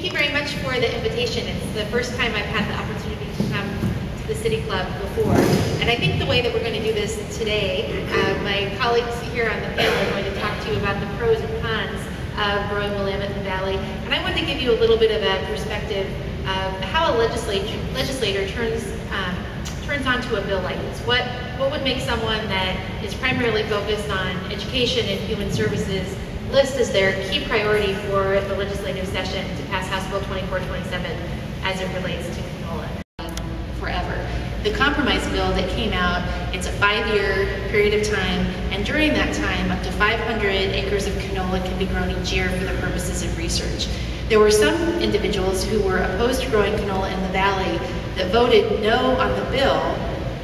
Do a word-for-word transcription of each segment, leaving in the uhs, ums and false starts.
Thank you very much for the invitation. It's the first time I've had the opportunity to come to the City Club before. And I think the way that we're going to do this today, uh, my colleagues here on the panel are going to talk to you about the pros and cons of growing Willamette Valley. And I want to give you a little bit of a perspective of how a legislator, legislator turns um, turns onto a bill like this. What, what would make someone that is primarily focused on education and human services list as their key priority for the legislative session to pass House Bill twenty-four twenty-seven as it relates to canola forever? The compromise bill that came out, it's a five-year period of time, and during that time, up to five hundred acres of canola can be grown each year for the purposes of research. There were some individuals who were opposed to growing canola in the valley that voted no on the bill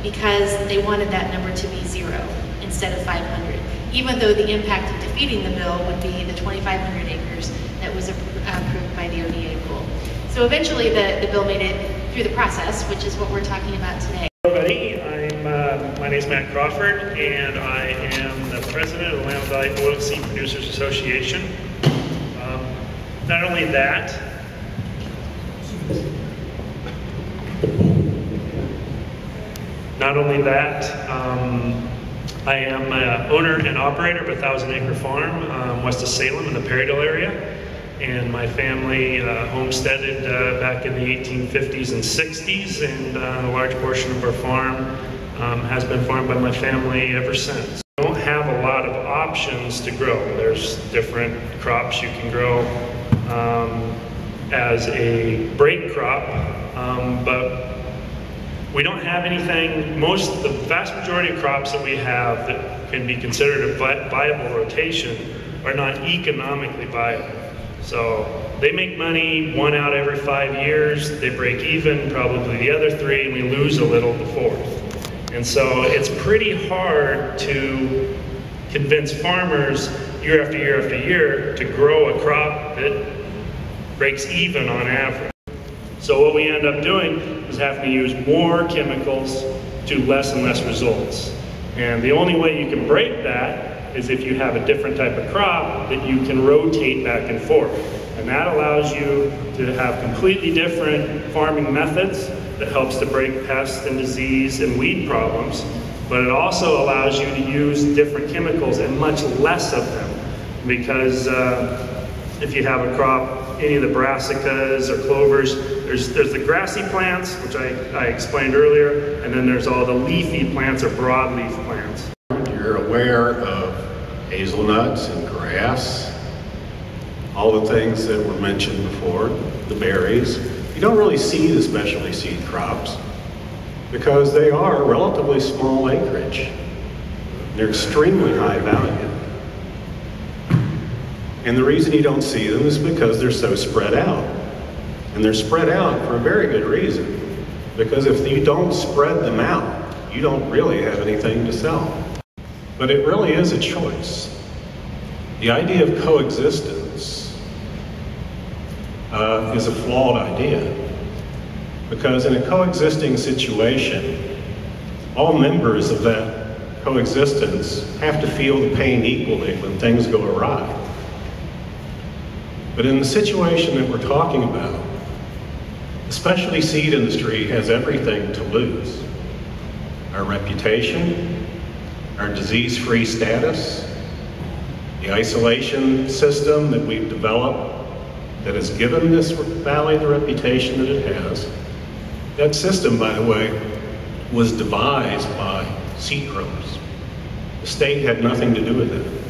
because they wanted that number to be zero instead of five hundred, even though the impact of defeating the bill would be the twenty-five hundred acres that was approved by the O D A rule. So eventually the, the bill made it through the process, which is what we're talking about today. Hello everybody, I'm, uh, my name is Matt Crawford, and I am the president of the Land Valley Oil Seed Producers Association. Um, not only that, not only that, um, I am an owner and operator of a thousand acre farm um, west of Salem in the Perrydale area, and my family uh, homesteaded uh, back in the eighteen fifties and sixties, and uh, a large portion of our farm um, has been farmed by my family ever since. We don't have a lot of options to grow. There's different crops you can grow um, as a break crop, um, but we don't have anything. Most, the vast majority of crops that we have that can be considered a viable rotation are not economically viable. So they make money one out every five years, they break even probably the other three, and we lose a little the fourth. And so it's pretty hard to convince farmers year after year after year to grow a crop that breaks even on average. So what we end up doing is having to use more chemicals to less and less results. And the only way you can break that is if you have a different type of crop that you can rotate back and forth. And that allows you to have completely different farming methods that helps to break pests and disease and weed problems, but it also allows you to use different chemicals and much less of them. Because uh, if you have a crop, any of the brassicas or clovers, there's, there's the grassy plants, which I, I explained earlier, and then there's all the leafy plants or broadleaf plants. You're aware of hazelnuts and grass, all the things that were mentioned before, the berries. You don't really see the specialty seed crops because they are relatively small acreage. They're extremely high value. And the reason you don't see them is because they're so spread out. And they're spread out for a very good reason. Because if you don't spread them out, you don't really have anything to sell. But it really is a choice. The idea of coexistence uh, is a flawed idea. Because in a coexisting situation, all members of that coexistence have to feel the pain equally when things go awry. But in the situation that we're talking about, the specialty seed industry has everything to lose. Our reputation, our disease-free status, the isolation system that we've developed that has given this valley the reputation that it has. That system, by the way, was devised by seed growers. The state had nothing to do with it.